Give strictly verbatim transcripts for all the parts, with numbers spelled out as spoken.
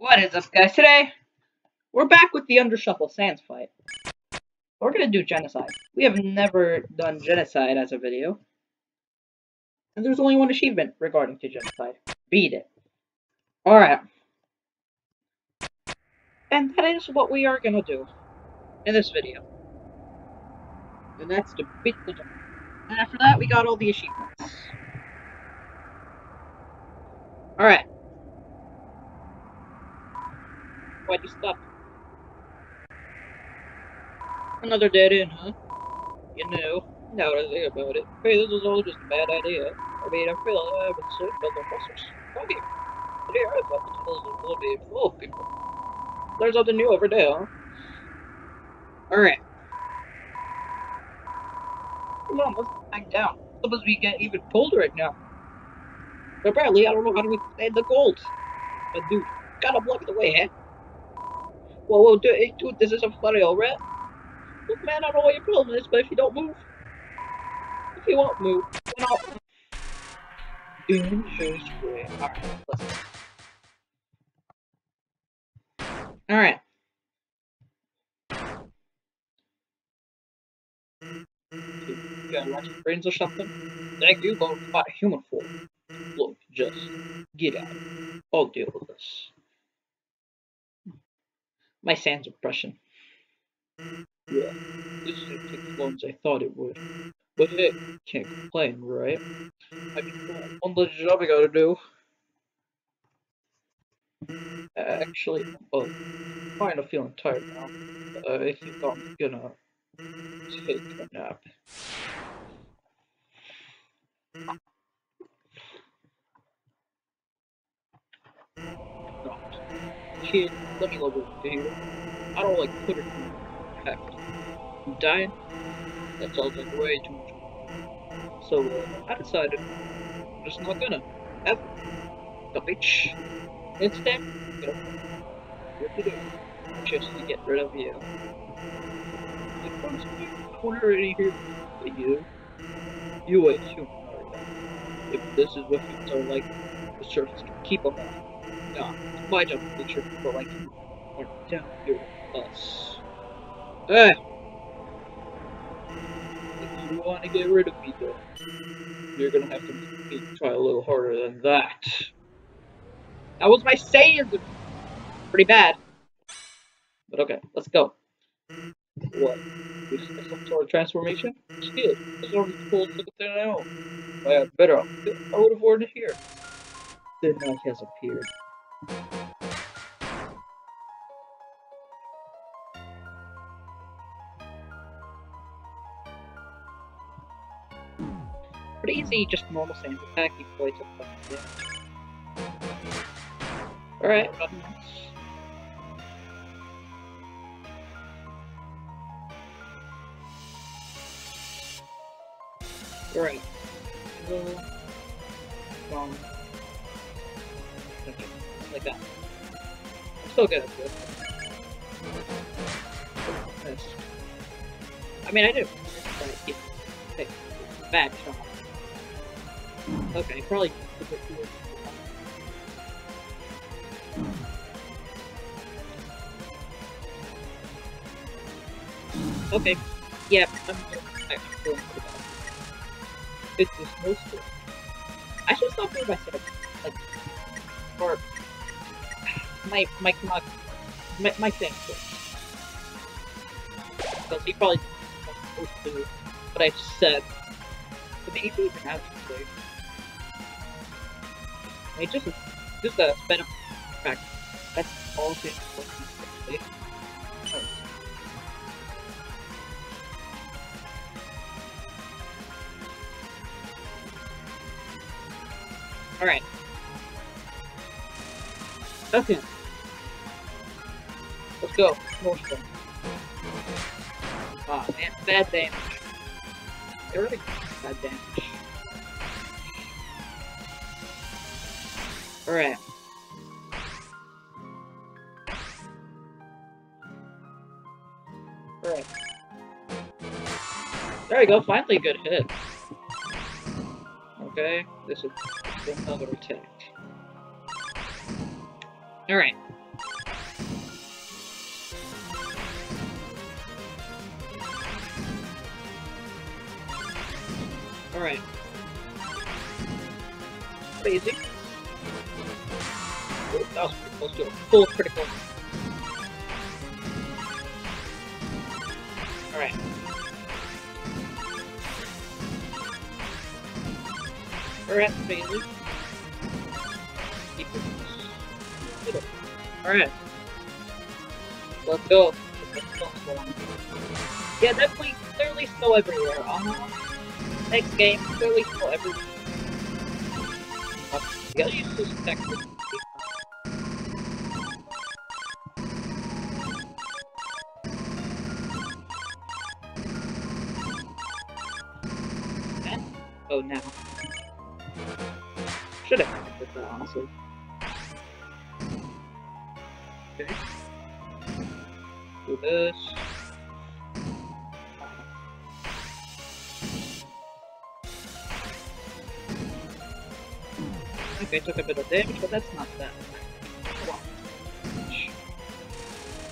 What is up, guys? Today, we're back with the Undershuffle Sands fight. We're gonna do genocide. We have never done genocide as a video. And there's only one achievement regarding to genocide. Beat it. Alright. And that is what we are gonna do in this video. And that's to beat the genocide. And after that, we got all the achievements. Alright. Why'd you stop? Another dead end, huh? You know, now that I think about it. Hey, this was all just a bad idea. I mean, I feel like I haven't served other monsters. Okay. Today I thought the tunnels will be full of people. There's something new over there, huh? Alright. Come on, let's back down. Suppose we get even colder right now. But apparently, I don't know how to withstand the cold. But dude, gotta block the way, eh? Whoa, whoa, dude, dude, this isn't funny, alright? Look, man, I don't know what your problem is, but if you don't move, if you won't move, then I'll move. Dangerous way. Alright, let's go. Alright. You got lots of brains or something? Thank you, but it's not a human form. Look, just get out. I'll deal with this. My sans impression. Yeah, this didn't take as long as I thought it would. But hey, can't complain, right? I mean, one little job I gotta do. Actually, well, I'm kind of feeling tired now. Uh, I think I'm gonna take a nap. Kid, let me love this video. I don't like Twitter. Heck, I'm dying. That sounds like way too much. So uh, I decided I'm just not gonna ever the bitch. Instead, I'm gonna rip it up just to get rid of you. The first corner in here, but you, you wait too hard. If this is what you don't like, the surface can keep on that. Nah, it's my job to make sure people like you are down here with us. Eh! If you want to get rid of me, though, you're gonna have to make me try a little harder than that. That was my saying! Pretty bad. But okay, let's go. What? We just have some sort of transformation? Shit, there's already cool to look there now. I had better off. I would have worn it here. The night has appeared. Pretty easy, just normal sand attack, you play to fucking damage. Alright, nothing else. Alright. Go. Wrong. Okay. Like that. I'm still good at this. I mean, I do. But, yeah. Bad shot. Okay, probably. Okay. Yeah, I'm actually going for that. It's just no skill. I should stop doing myself. Like, or my my my my, my thing. Because he probably supposed to what I've said. But maybe even have to play. I mean, just just a better practice. That's all things what he's saying. All right. Okay. Let's go. More stuff. Ah, man. Bad damage. It really bad damage. Alright. Alright. There we go. Finally a good hit. Okay. This is another attack. Alright, Alright. Basic. Oh, that was pretty close to a full critical. Alright. We're at the basic. Keep it. Alright. Let's go. Yeah, definitely, clearly snow everywhere. Uh-huh. Next game, clearly snow everywhere. You gotta use this technique. And oh, now. Should have done that, honestly. Okay. Do this. Okay, took a bit of damage, but that's not that. Come on.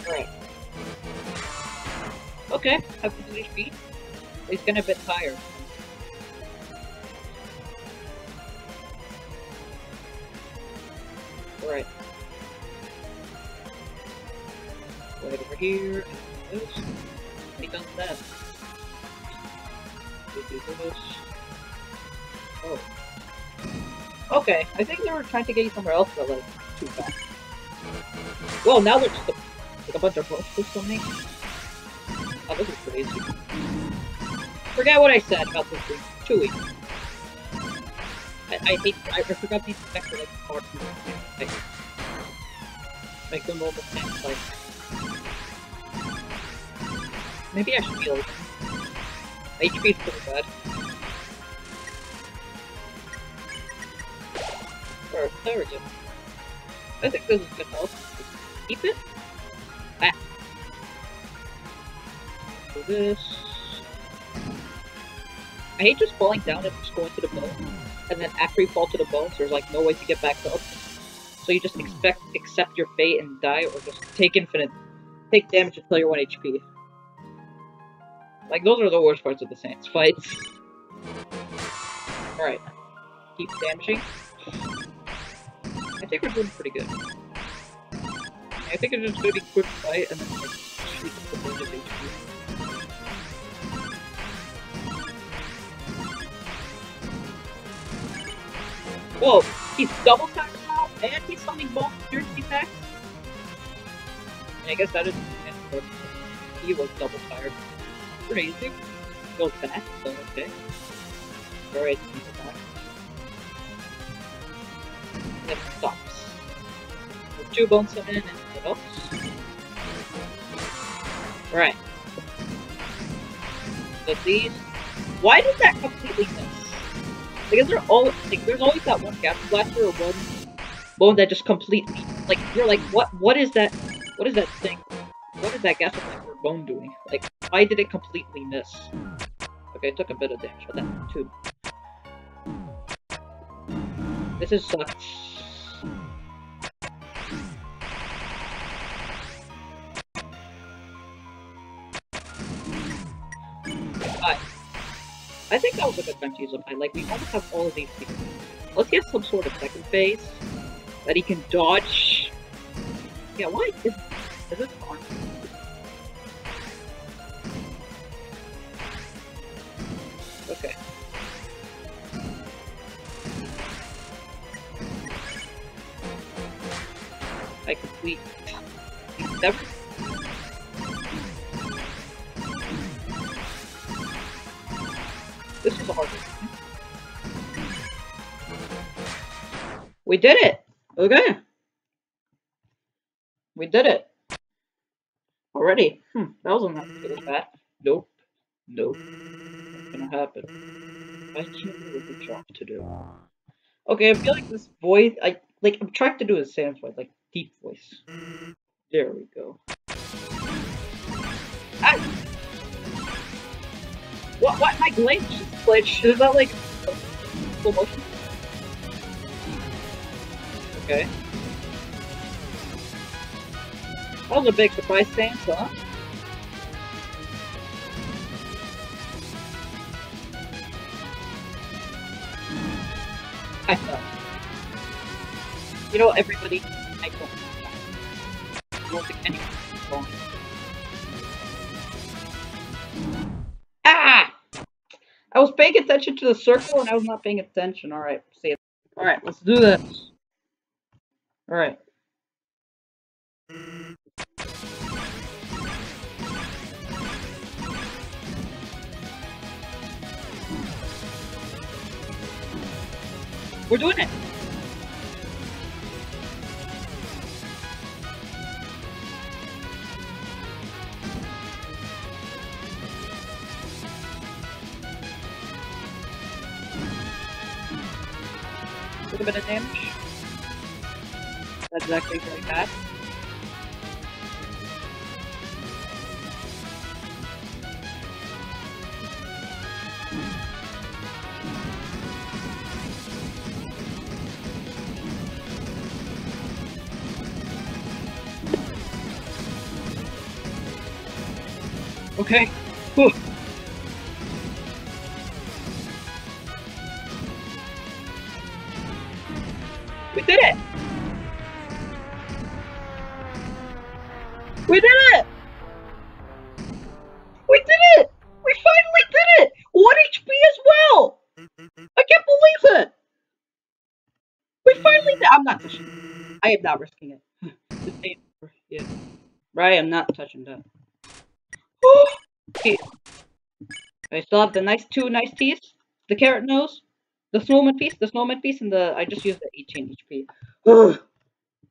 Alright. Okay, have to finish beat. He's gonna be tired. Alright. Go ahead over here. And this. He done that. We do this. Oh. Okay, I think they were trying to get you somewhere else, but like, too fast. Well, now there's just a, like a bunch of ropes or something. Oh, this is crazy. Forget what I said about this thing. Too weak. I, I hate- I, I forgot these speculative parts of the thing. Make them all the same, like... Maybe I should heal them. H P is pretty bad. There we go. I think this is good health. Keep it. Ah. Do this. I hate just falling down and just going to the bones, and then after you fall to the bones, there's like no way to get back up. So you just expect, accept your fate and die, or just take infinite, take damage until you're one H P. Like those are the worst parts of the Sans fights. All right. Keep damaging. I think we're doing pretty good. I think it's just gonna be a quick fight and then like shoot the bunch of H P. Whoa! He's double tacked now and he's summoning both security attacks. And I guess that is but he was double tired. Crazy. Goes back, so okay. Alright, he's back. Then it stops. With two bones in and what else? Right. So these. Why did that completely miss? Because they're all like there's always that one gap blaster or one bone that just completely like you're like what what is that what is that thing? What is that gap blaster bone doing? Like why did it completely miss? Okay, it took a bit of damage, but that too. This is sucks. I think that was a good time to use him. I like we almost have all of these people. Let's get some sort of second phase that he can dodge. Yeah, why is is this on? Okay. I complete seven. This was a hard one. We did it! Okay. We did it. Already. Hmm, that wasn't that bad. Nope. Nope. It's gonna happen. I can't do a good job to do. Okay, I feel like this voice I like I'm trying to do a Sans voice, like deep voice. There we go. Ah! What? What? My glitch? Glitch? Is that like full motion? Okay. That was a big surprise stance, huh? I felt. You know, everybody, I don't. I don't think anyone's wrong. Ah! I was paying attention to the circle and I was not paying attention. Alright, see it. Alright, let's do this. Alright. We're doing it! A little bit of damage. That's exactly like that. Okay, cool. We did it! We did it! We did it! We finally did it! one H P as well! I can't believe it! We finally did- I'm not touching it. I am not risking it. This ain't over yet. I am not touching that. Okay. I still have the nice two nice teeth, the carrot nose, the snowman piece, the snowman piece, and the I just used the eighteen H P. Ugh.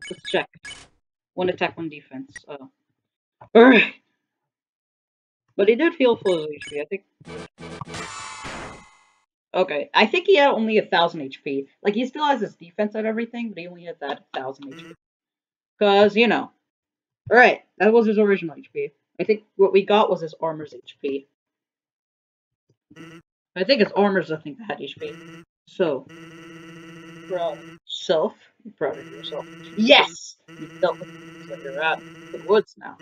Let's check. One attack, one defense. Oh. Ugh. But he did heal full H P, I think. Okay, I think he had only a thousand H P. Like he still has his defense and everything, but he only had that thousand H P. Cause you know. Alright, that was his original H P. I think what we got was his armor's H P. I think his armor's the thing that had H P. So, bro, self, you're proud of yourself. Yes! You dealt with it, like you're out of the woods now,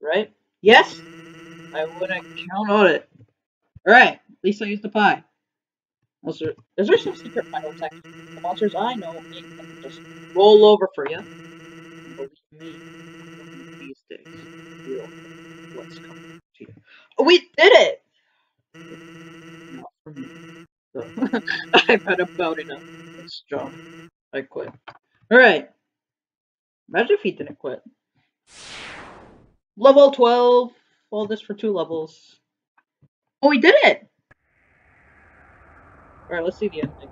right? Yes? I wouldn't count on it. Alright, at least I used the pie. Is there, is there some secret final attack? The monsters I know make them just roll over for you. Believe me, these days, you'll. What's coming to you. Oh, we did it! Not for me. So, I've had about enough of this job. I quit. Alright. Imagine if he didn't quit. Level twelve. All this for two levels. Oh, we did it! Alright, let's see the ending.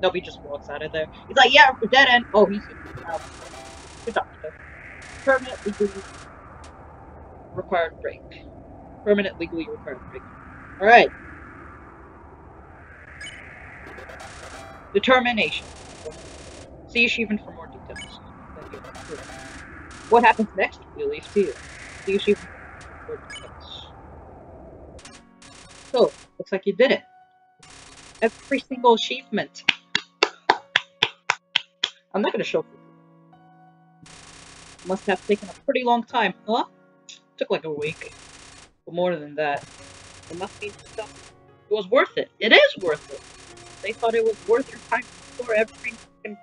Nope, he just walks out of there. He's like, yeah, we're dead end. Oh, he's out. Good doctor. Permanent, we do. Required break. Permanent legally required break. Alright. Determination. See Yeshivan for more details. What happens next? We leave to you. See Yeshivan for more details. So, looks like you did it. Every single achievement. I'm not gonna show people. Must have taken a pretty long time, huh? Took like a week, but more than that. It must be stuff. It was worth it. It is worth it. They thought it was worth their time for every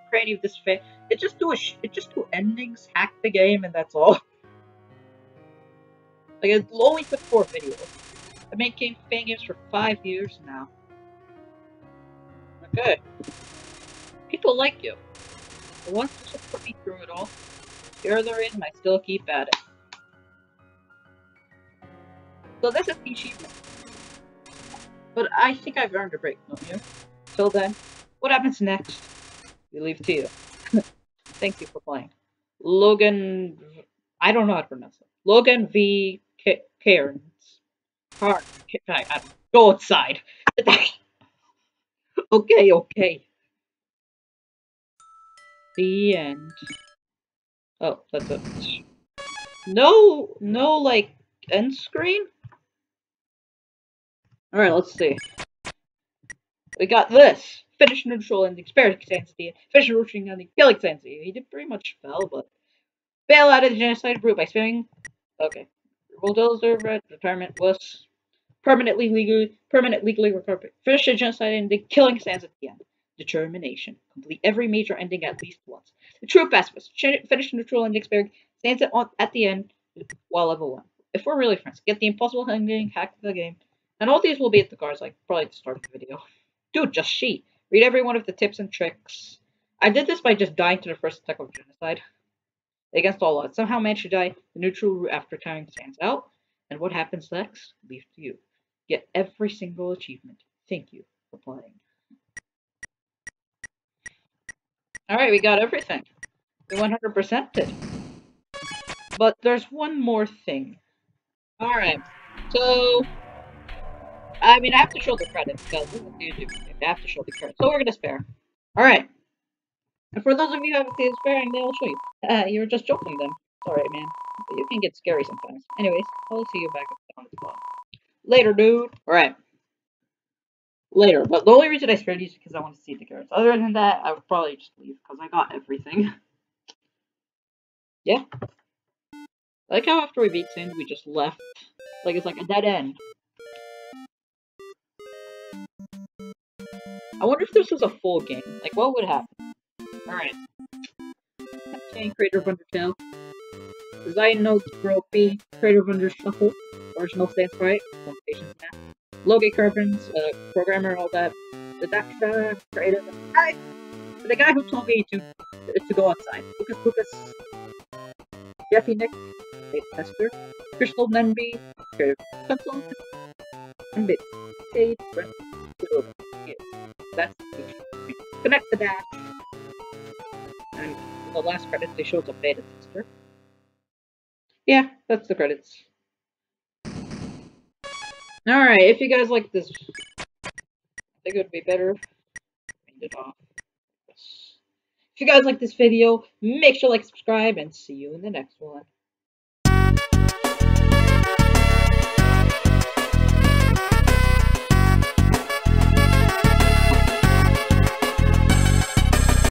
cranny of this fan. It just do a sh it just do endings, hack the game, and that's all. Like it only took four videos. I made game fan games for five years now. Okay, people like you. They want to support me through it all. Here there is, and I still keep at it. So this is the achievement. But I think I've earned a break, don't you? Till then, what happens next? We leave to you. Thank you for playing. Logan... I don't know how to pronounce it. Logan V. Cairns. Car I don't go outside. okay, okay. The end. Oh, that's it. No, no, like, end screen? Alright, let's see. We got this! Finish neutral ending, spare Sandsy, finish rushing ending, killing Sandsy. He did pretty much fell, but. Bail out of the genocide route by spamming. Okay. Bulldozer, red, retirement, was. Permanently legally, permanent legally recovered. Finish the genocide ending, killing Sands at the end. determination. Complete every major ending at least once. The true best was finish the neutral ending experience, stands at the end while level one. If we're really friends, get the impossible ending, hack the game, and all these will be at the cards, like probably at the start of the video. Dude, just cheat. Read every one of the tips and tricks. I did this by just dying to the first attack of genocide. Against all odds, somehow managed to die the neutral route after carrying Sans out. And what happens next? Leave to you. Get every single achievement. Thank you for playing. Alright, we got everything. We one hundred percented. But there's one more thing. Alright, so... I mean, I have to show the credit, because this is YouTube. I have to show the credit, so we're gonna spare. Alright. And for those of you who haven't seen sparing, they'll show you. Uh, you were just joking them. Alright, man. But you can get scary sometimes. Anyways, I'll see you back on the spot. Later, dude. Alright. Later. But the only reason I spared these is because I want to see the carrots. Other than that, I would probably just leave, because I got everything. Yeah. I like how after we beat Sand, we just left. Like, it's like a dead end. I wonder if this was a full game. Like, what would happen? Alright. Okay, creator of Undertale. Design notes, Gropey. Creator of Undershuffle. Original Sans Sprite. Logan V. Cairns, uh, programmer and all that. The doctor, creator, I, the guy who told me to to go outside. Lucas, Lucas, Jeffy Nick, tester. Crystal Nunby, creator of Crystal Nunby. That's connect the dash. And the last credits they showed the beta tester. Yeah, that's the credits. Alright, if you guys like this, I think it would be better if I end it off. If you guys like this video, make sure to like, subscribe, and see you in the next one.